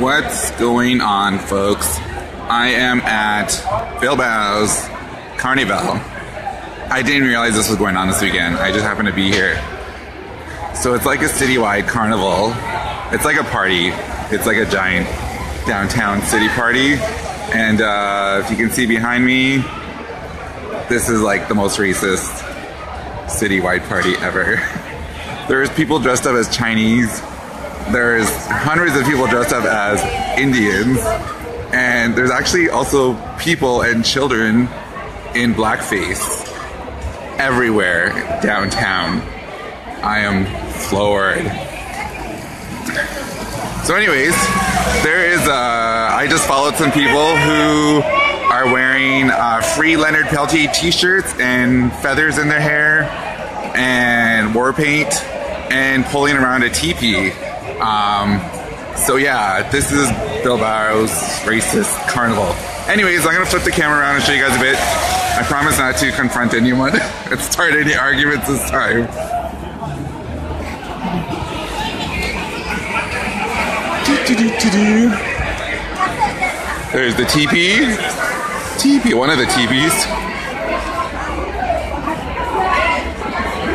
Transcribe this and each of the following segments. What's going on, folks? I am at Bilbao's Carnival. I didn't realize this was going on this weekend. I just happened to be here. So it's like a citywide carnival. It's like a party. It's like a giant downtown city party. And if you can see behind me, this is like the most racist citywide party ever. There's people dressed up as Chinese. There's hundreds of people dressed up as Indians. And there's actually also people and children in blackface everywhere downtown. I am floored. So anyways, there is I just followed some people who are wearing free Leonard Peltier t-shirts and feathers in their hair and war paint and pulling around a teepee. So yeah, this is Bilbao's racist carnival. Anyways, I'm gonna flip the camera around and show you guys a bit. I promise not to confront anyone and start any arguments this time. There's the teepee. One of the teepees.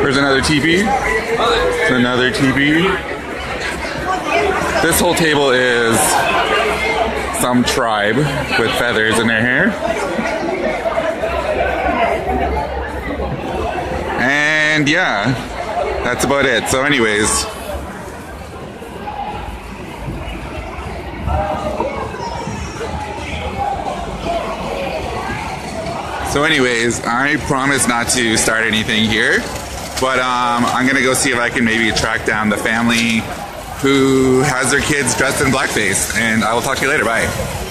There's another teepee. There's another teepee. This whole table is some tribe with feathers in their hair. And yeah, that's about it. So anyways. I promise not to start anything here, but I'm gonna go see if I can maybe track down the family who has their kids dressed in blackface, and I will talk to you later. Bye.